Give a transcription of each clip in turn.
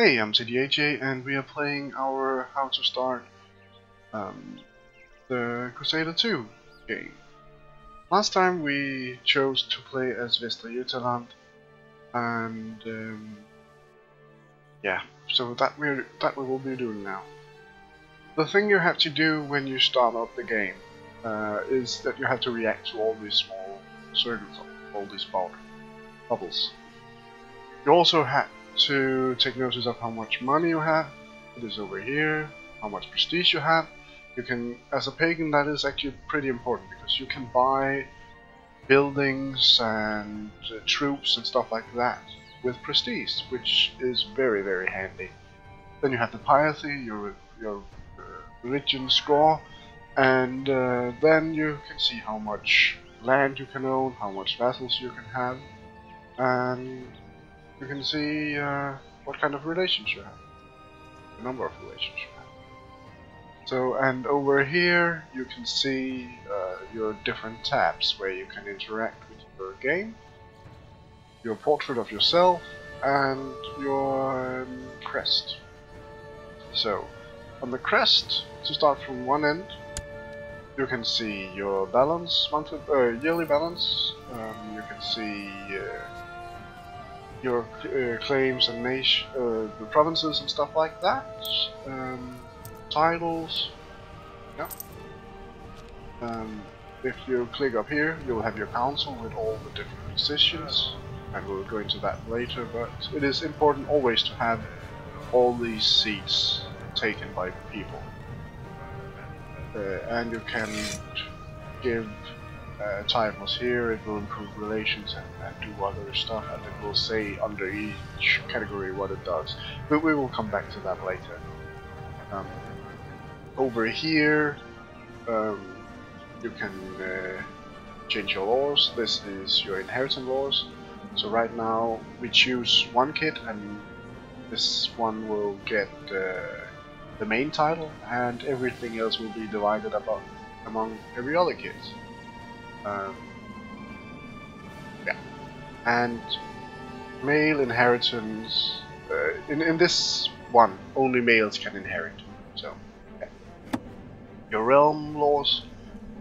Hey, I'm CDAJ, and we are playing our how to start the Crusader 2 game. Last time we chose to play as Vester Ytterland, and yeah, so that we will be doing now. The thing you have to do when you start up the game is that you have to react to all these small circles, all these bubbles. You also have to take notice of how much money you have. It is over here. How much prestige you have. You can, as a pagan, that is actually pretty important because you can buy buildings and troops and stuff like that with prestige, which is very, very handy. Then you have the piety, your religion score, and then you can see how much land you can own, how much vassals you can have, and you can see what kind of relations you have, the number of relations you have. So, and over here you can see your different tabs where you can interact with your game, your portrait of yourself, and your crest. So, on the crest, to start from one end, you can see your balance, monthly, yearly balance. You can see your claims and the provinces and stuff like that, titles, yeah. If you click up here, you'll have your council with all the different positions, and we'll go into that later, but it is important always to have all these seats taken by people. And you can give titles here, it will improve relations and do other stuff, and it will say under each category what it does. But we will come back to that later. Over here, you can change your laws. This is your inheritance laws. So right now we choose one kid, and this one will get the main title, and everything else will be divided among every other kid. Yeah, and male inheritance. In this one, only males can inherit. So, yeah. Your realm laws.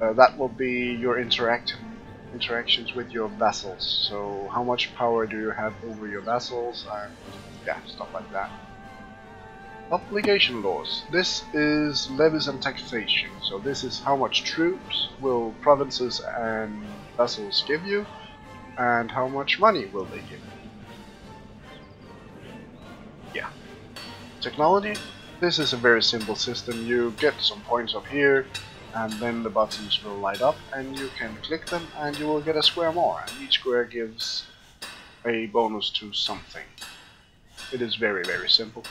That will be your interactions with your vassals. So, how much power do you have over your vassals, and yeah, stuff like that. Obligation laws. This is levies and taxation, so this is how much troops will provinces and vassals give you, and how much money will they give you. Yeah. Technology. This is a very simple system. You get some points up here, and then the buttons will light up, and you can click them, and you will get a square more, and each square gives a bonus to something. It is very, very simple.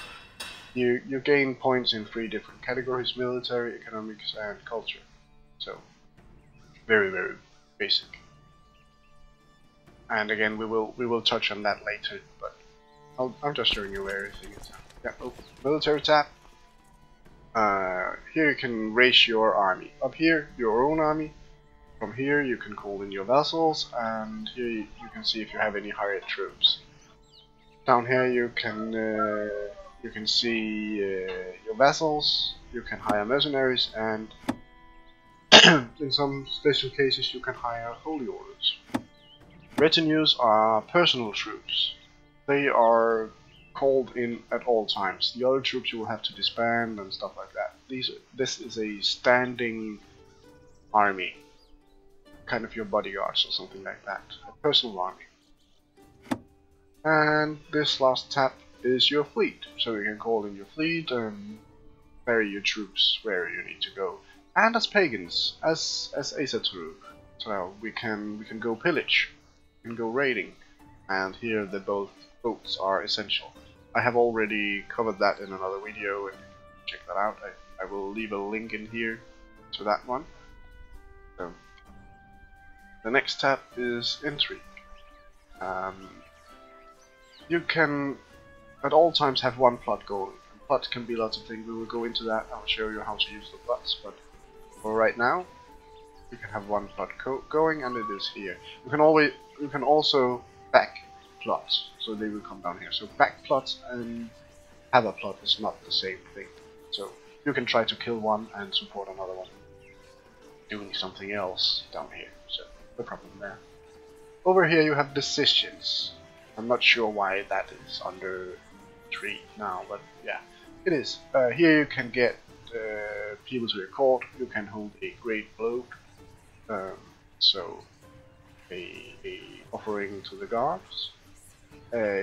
You gain points in three different categories: military, economics, and culture. So, very, very basic. And again, we will touch on that later. But I'm just showing you where everything is. Yeah, oh, military tab. Here you can raise your army. Up here, your own army. From here, you can call in your vassals, and here you can see if you have any hired troops. Down here, you can. You can see your vassals, you can hire mercenaries, and in some special cases you can hire holy orders. Retinues are personal troops. They are called in at all times. The other troops you will have to disband and stuff like that. This is a standing army, kind of your bodyguards or something like that. A personal army. And this last tab is your fleet, so you can call in your fleet and ferry your troops where you need to go. And as pagans, as Asatru, so we can go pillage, we can go raiding, and here the both boats are essential. I have already covered that in another video, and check that out. I will leave a link in here to that one. So the next tab is intrigue. You can at all times have one plot going. Plot can be lots of things. We will go into that. I'll show you how to use the plots, but for right now, you can have one plot going, and it is here. You can also back plots, so they will come down here. So back plots and have a plot is not the same thing. So you can try to kill one and support another one doing something else down here, so no problem there. Over here you have decisions. I'm not sure why that is under 3 now, but yeah, it is. Here you can get people to your court, you can hold a great blow, so a offering to the gods.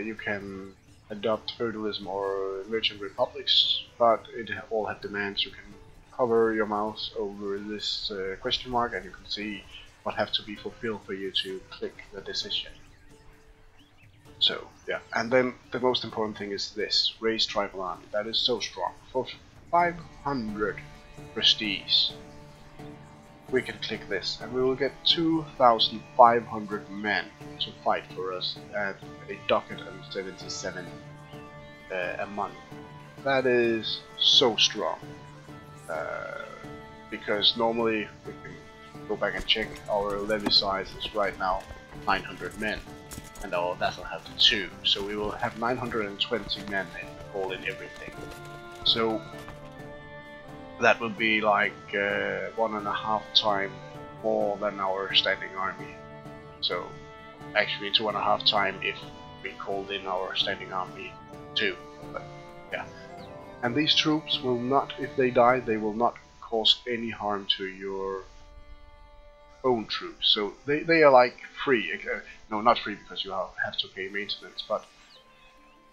You can adopt feudalism or merchant republics, but it all have demands. You can hover your mouse over this question mark and you can see what have to be fulfilled for you to click the decision. So yeah, and then the most important thing is this, raise tribal army, that is so strong. For 500 prestige we can click this and we will get 2,500 men to fight for us at a docket of 77 a month. That is so strong. Because normally, we can go back and check, our levy size is right now 900 men, and our vessel have 2, so we will have 920 men all in everything. So that will be like 1.5 times more than our standing army. So actually 2.5 times if we called in our standing army 2, but yeah. And these troops will not, if they die, they will not cause any harm to your own troops. So they are like free. No, not free because you have to pay maintenance, but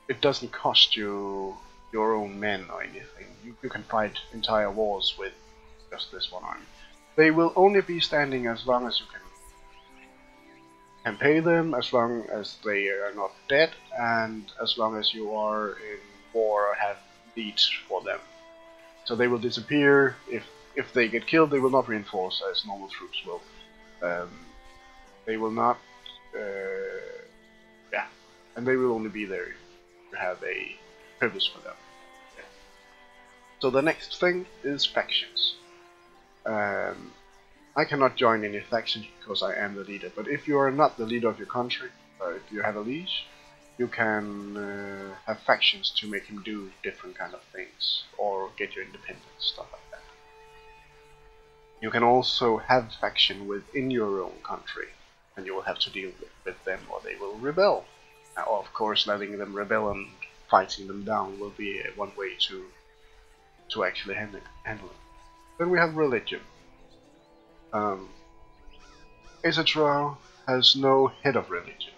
it doesn't cost you your own men or anything. You can fight entire wars with just this one army. They will only be standing as long as you can pay them, as long as they are not dead, and as long as you are in war or have needs for them. So they will disappear. If they get killed, they will not reinforce as normal troops will. They will not, yeah, and they will only be there if you have a purpose for them. Yeah. So the next thing is factions. I cannot join any factions because I am the leader, but if you are not the leader of your country, or if you have a liege, you can have factions to make him do different kind of things, or get your independence, stuff like that. You can also have faction within your own country, and you will have to deal with them, or they will rebel. Now, of course, letting them rebel and fighting them down will be one way to actually handle it. Then we have religion. Etc. has no head of religion.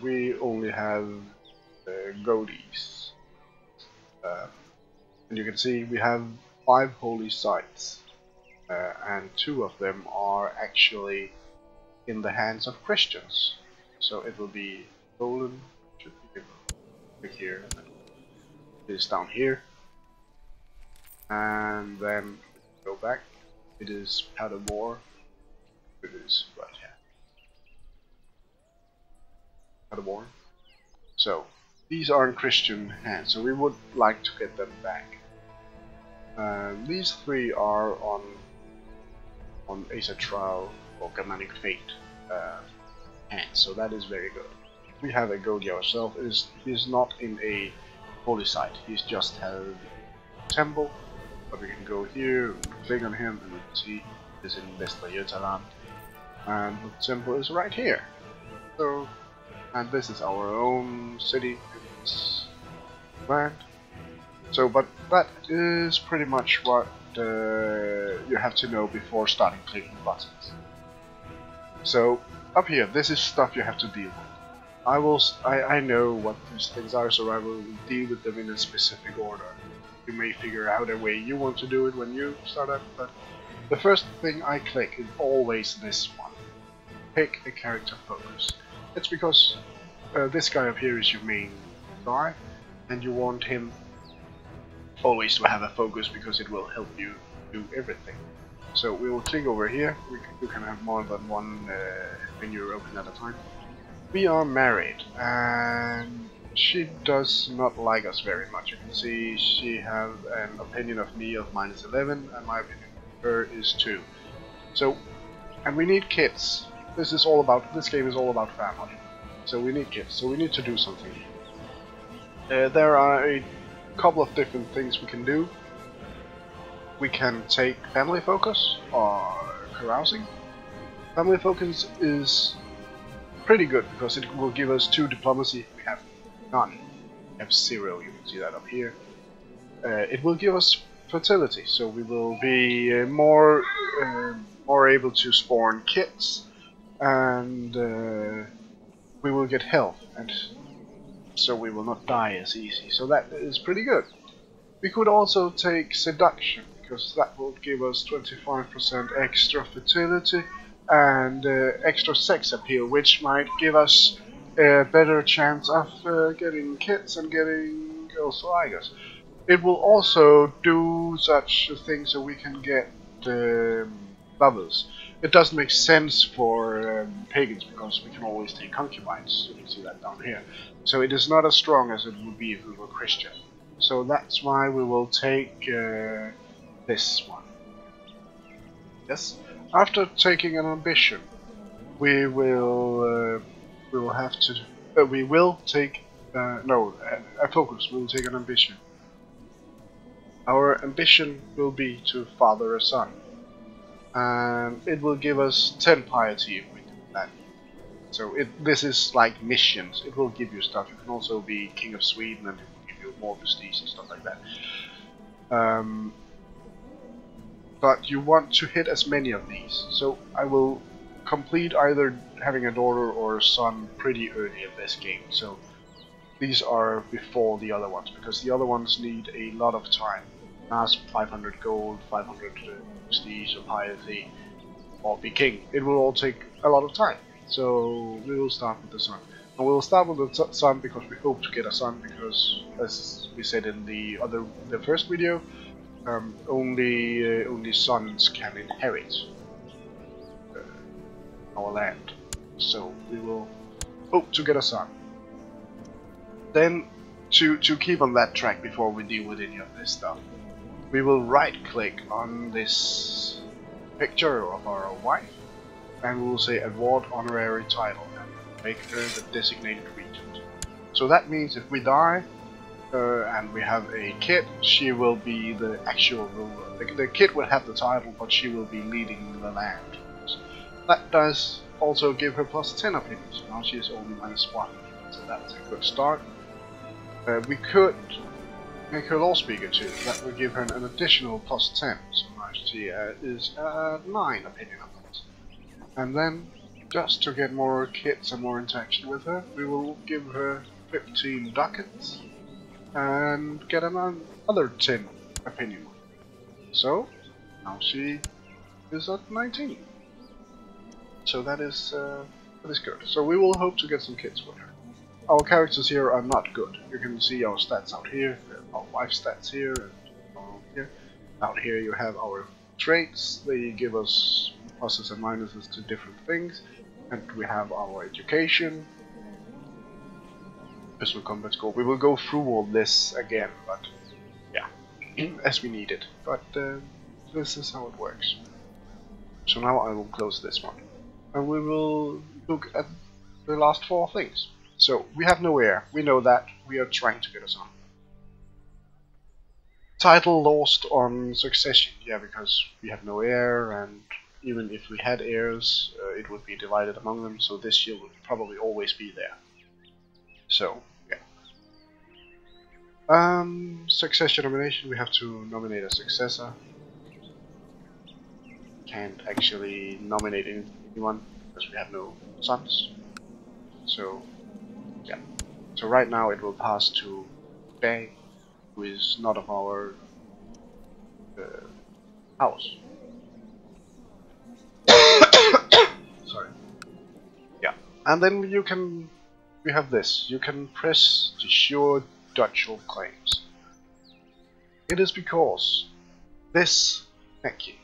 We only have goatees. And you can see we have 5 holy sites, and 2 of them are actually in the hands of Christians. So it will be Poland, should be click here, and it is down here. And then go back, it is Paderborn, it is right here. Paderborn. So these are in Christian hands, so we would like to get them back. These 3 are on Asatral or Germanic Fate hands, so that is very good. We have a Goatie ourselves. He is not in a holy site. He's just had a temple, but we can go here, click on him, and we can see he's in Vester Ytterland, and the temple is right here. So. And this is our own city, it's land. So, but that is pretty much what you have to know before starting clicking buttons. So, up here, this is stuff you have to deal with. I know what these things are, so I will deal with them in a specific order. You may figure out a way you want to do it when you start up, but the first thing I click is always this one. Pick a character focus. It's because this guy up here is your main guy, and you want him always to have a focus because it will help you do everything. So we will click over here. You can have more than one thing you open at a time. We are married, and she does not like us very much. You can see she has an opinion of me of -11, and my opinion of her is 2. So, and we need kids. This game is all about family, so we need kids, so we need to do something. There are a couple of different things we can do. We can take family focus or carousing. Family focus is pretty good because it will give us 2 diplomacy. We have none. We have 0, you can see that up here. It will give us fertility, so we will be more able to spawn kids, and we will get health, and so we will not die as easy. So that is pretty good. We could also take seduction, because that will give us 25% extra fertility and extra sex appeal, which might give us a better chance of getting kids and getting girls like us. It will also do such things so we can get lovers. It doesn't make sense for pagans because we can always take concubines. You can see that down here. So it is not as strong as it would be if we were Christian. So that's why we will take this one. Yes. After taking an ambition, a focus. We will take an ambition. Our ambition will be to father a son. And it will give us 10 piety if we do that. So this is like missions. It will give you stuff. You can also be King of Sweden and it will give you more prestige and stuff like that. But you want to hit as many of these. So I will complete either having a daughter or a son pretty early in this game. So these are before the other ones, because the other ones need a lot of time. Ask 500 gold, 500 prestige or piety, or be king. It will all take a lot of time. So we will start with the sun. And we will start with the sun because we hope to get a sun, because as we said in the first video, only sons can inherit our land. So we will hope to get a sun. Then to keep on that track before we deal with any of this stuff, we will right-click on this picture of our wife, and we will say award honorary title, and make her the designated regent. So that means if we die and we have a kid, she will be the actual ruler. The kid will have the title, but she will be leading the land. So that does also give her plus 10 opinions. Now she is only -1, so that's a good start. We could make her law speaker too. That will give her an additional +10. So now she is 9 opinion on that. And then, just to get more kits and more interaction with her, we will give her 15 ducats and get another 10 opinion. So now she is at 19. So that is good. So we will hope to get some kits with her. Our characters here are not good. You can see our stats out here, our wife's stats here, and here. Out here you have our traits. They give us pluses and minuses to different things. And we have our education. Physical combat score. We will go through all this again, but yeah, as we need it. But this is how it works. So now I will close this one. And we will look at the last 4 things. So, we have no heir, we know that, we are trying to get a son. Title lost on succession, yeah, because we have no heir, and even if we had heirs, it would be divided among them, so this shield would probably always be there. So, yeah. Succession nomination, we have to nominate a successor. Can't actually nominate anyone, because we have no sons. So... yeah. So right now it will pass to Bay, who is not of our house. Sorry. Yeah. And then you can... we have this. You can press to sure ducal claims. It is because this Neki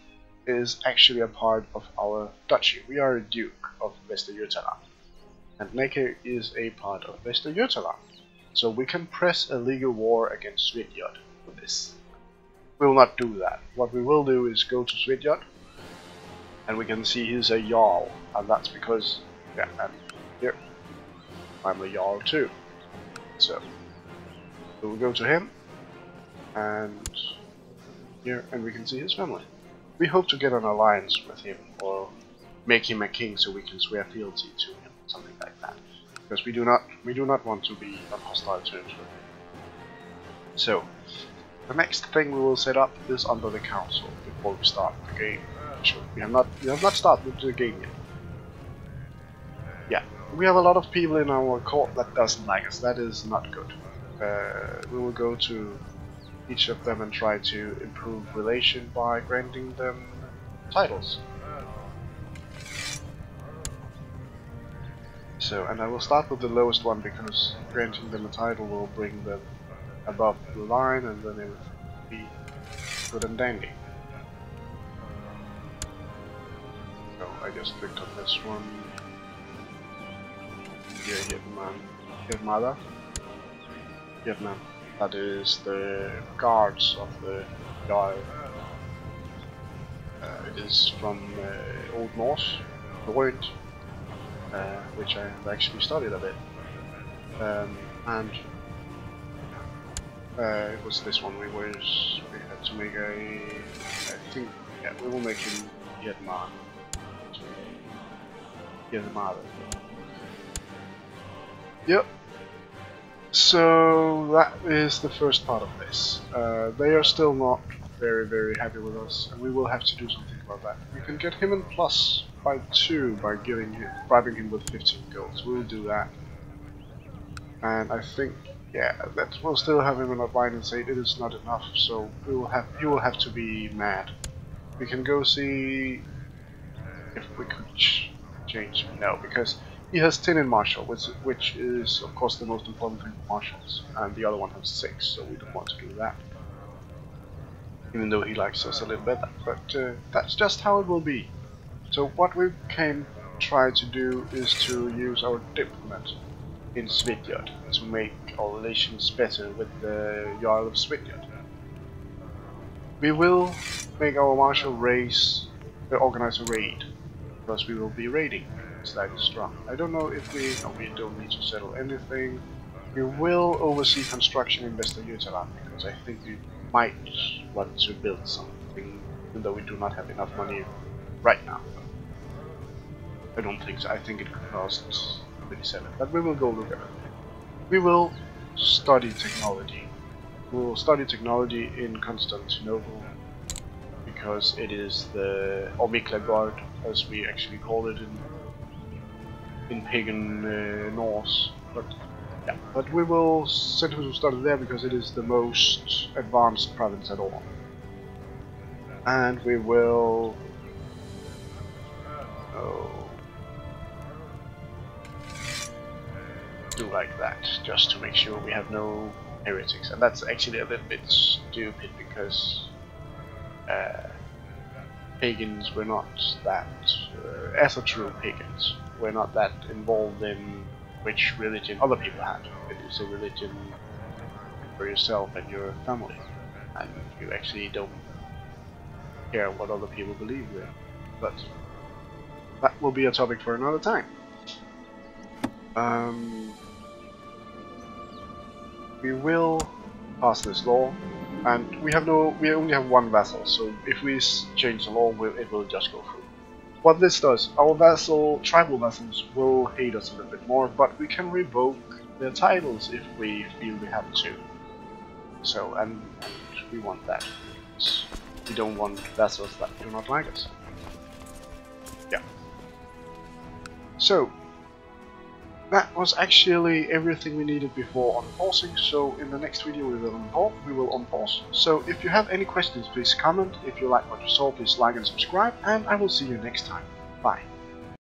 is actually a part of our duchy. We are a duke of Vester Ytterland. And Neki is a part of Vester Ytterland, so we can press a legal war against Sviþjod with this. We will not do that. What we will do is go to Sviþjod, and we can see he's a Jarl, and that's because, yeah, and here, I'm a Jarl too. So, So we'll go to him, and here, and we can see his family. We hope to get an alliance with him, or make him a king, so we can swear fealty to him, something like that. Because we do not want to be on hostile terms with him. So, the next thing we will set up is under the council before we start the game. Actually, we have not started the game yet. Yeah, we have a lot of people in our court that doesn't like us. That is not good. We will go to each of them and try to improve relation by granting them titles. So, and I will start with the lowest one, because granting them a title will bring them above the line, and then it will be good and dandy. So I just clicked on this one. Yeah, Hitman. That is the guards of the guy. It is from Old Norse, the Word, which I have actually studied a bit. It was this one we had to make a, I think, yeah, we will make him Yetmar. Yetmar. Yep. So that is the first part of this. They are still not very happy with us, and we will have to do something about that. We can get him in plus by 2 by bribing him with 15 gold. We'll do that. And I think, yeah, that will still have him in a bind and say it is not enough, so he will have to be mad. We can go see if we could change him. No, because he has 10 in martial, which is of course the most important thing for martials, and the other one has 6, so we don't want to do that. Even though he likes us a little better, but that's just how it will be. So what we can try to do is to use our diplomat in Sviþjod to make our relations better with the Jarl of Sviþjod. We will make our martial race, organize a raid, because we will be raiding, so that is strong. I don't know if we don't need to settle anything. We will oversee construction in Vester Ytterland, because I think we might want to build something, even though we do not have enough money right now. I don't think so. I think it could cost 27, but we will go look at it. We will study technology. We will study technology in Constantinople, because it is the, or Miklagard, as we actually call it in pagan Norse. But yeah, but we will set him to study there, because it is the most advanced province at all. And we will. Do like that, just to make sure we have no heretics, and that's actually a little bit stupid, because pagans were not that, as a true pagans, were not that involved in which religion other people had. It is a religion for yourself and your family, and you actually don't care what other people believe in. But that will be a topic for another time. We will pass this law, and we only have one vassal, so if we change the law, it will just go through. What this does, our tribal vassals will hate us a little bit more, but we can revoke their titles if we feel we have to. So, and we want that. We don't want vassals that do not like us. Yeah. So that was actually everything we needed before unpausing, so in the next video we will unpause. So if you have any questions, please comment. If you like what you saw, please like and subscribe, and I will see you next time. Bye.